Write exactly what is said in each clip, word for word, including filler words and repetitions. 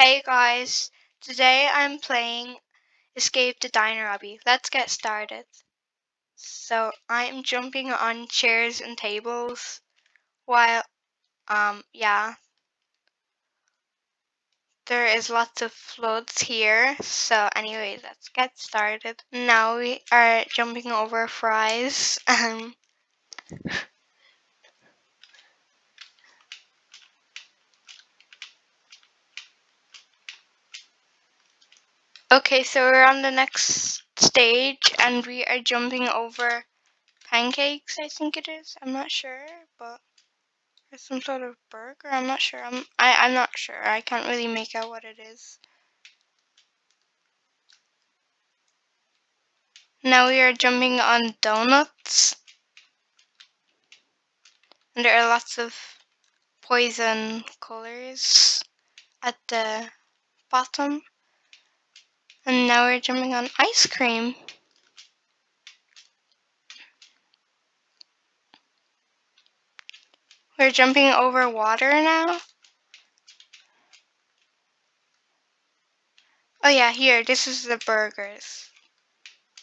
Hey guys, today I'm playing Escape the Diner Abbey. Let's get started. So I'm jumping on chairs and tables while, um, yeah. There is lots of floods here, so anyway, let's get started. Now we are jumping over fries. Um, okay, so we're on the next stage and we are jumping over pancakes, I think it is. I'm not sure, but it's some sort of burger. I'm not sure. I'm I, I'm not sure. I can't really make out what it is. Now we are jumping on donuts. And there are lots of poison colors at the bottom. And now we're jumping on ice cream. We're jumping over water now. Oh yeah, here, this is the burgers.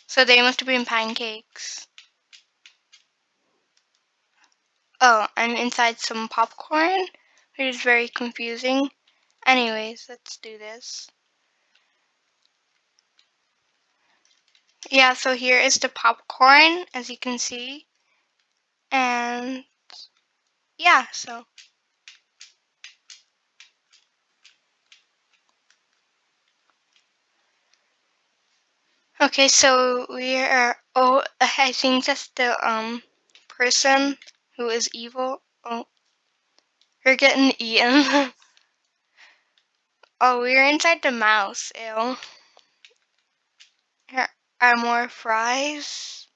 So they must have been pancakes. Oh, and inside some popcorn, which is very confusing. Anyways, let's do this. Yeah, so here is the popcorn, as you can see. And yeah, so okay, so we are. Oh, I think that's the um person who is evil. Oh, we're getting eaten. Oh, we're inside the mouse. Ew. Here are more fries.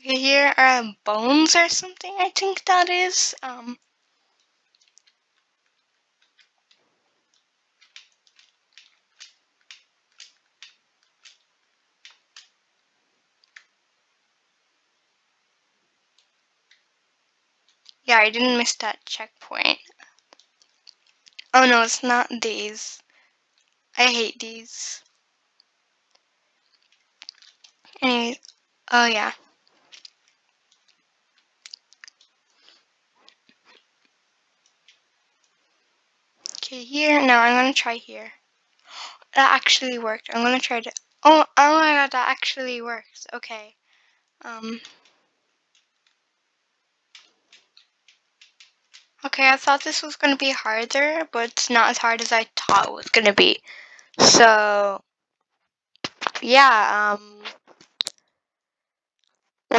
Here are bones or something, I think that is. Um, yeah, I didn't miss that checkpoint. Oh no, it's not these. I hate these. Anyways, oh yeah. Here now I'm gonna try here. That actually worked. I'm gonna try to oh oh my god, that actually works. Okay. Um Okay, I thought this was gonna be harder, but it's not as hard as I thought it was gonna be. So yeah, um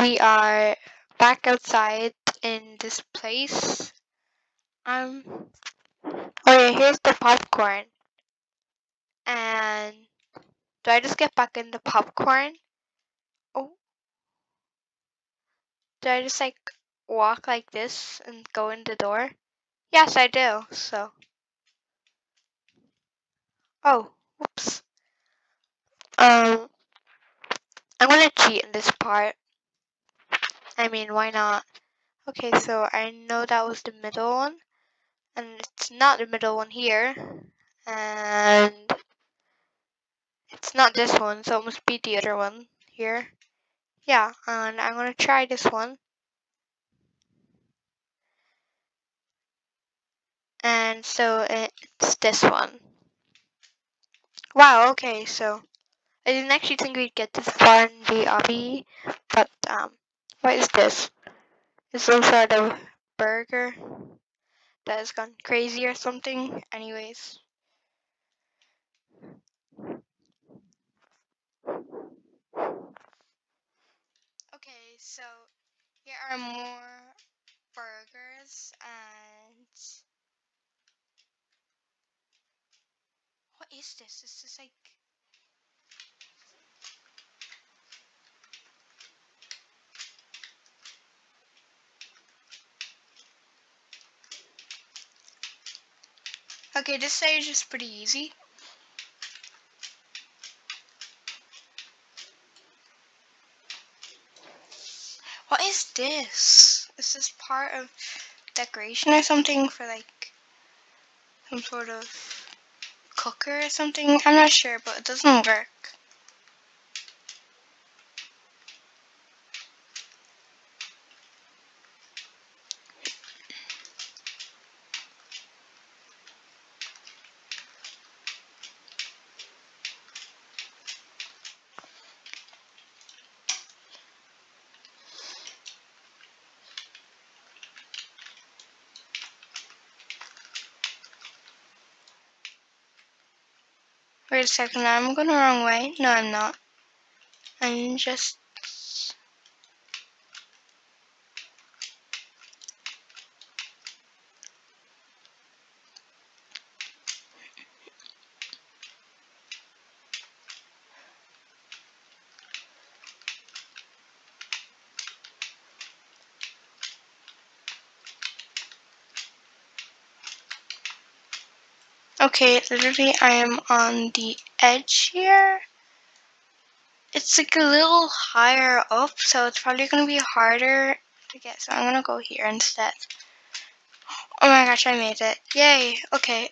we are back outside in this place. Um Oh yeah, here's the popcorn. And do I just get back in the popcorn? Oh. Do I just like walk like this and go in the door? Yes, I do. So. Oh, whoops. Um I'm gonna cheat in this part. I mean, why not? Okay, so I know that was the middle one. And it's not the middle one here, and it's not this one, so it must be the other one here. Yeah, and I'm gonna try this one. And so it's this one. Wow, okay, so I didn't actually think we'd get this far in the obby, but um, what is this? It's some sort of burger that has gone crazy or something. Anyways. Okay, so here are more burgers and what is this? This is like okay, this stage is pretty easy. is this? Is this part of decoration or something for like some sort of cooker or something? I'm not sure, but it doesn't work. Wait a second, I'm going the wrong way. No, I'm not. I'm just... Okay, literally I am on the edge here. It's like a little higher up, so it's probably going to be harder to get, so I'm going to go here instead. Oh my gosh, I made it. Yay, okay.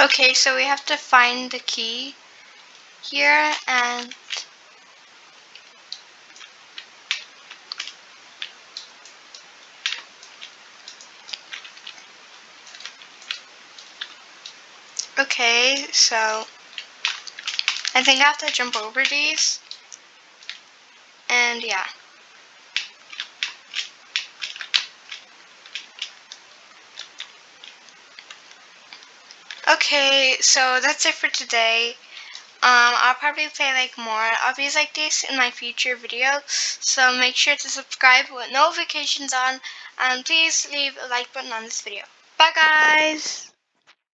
Okay, so we have to find the key here, and okay, so I think I have to jump over these, and yeah. Okay, so that's it for today. Um, I'll probably play like more obvious like this in my future videos, so make sure to subscribe with notifications on, and please leave a like button on this video. Bye guys!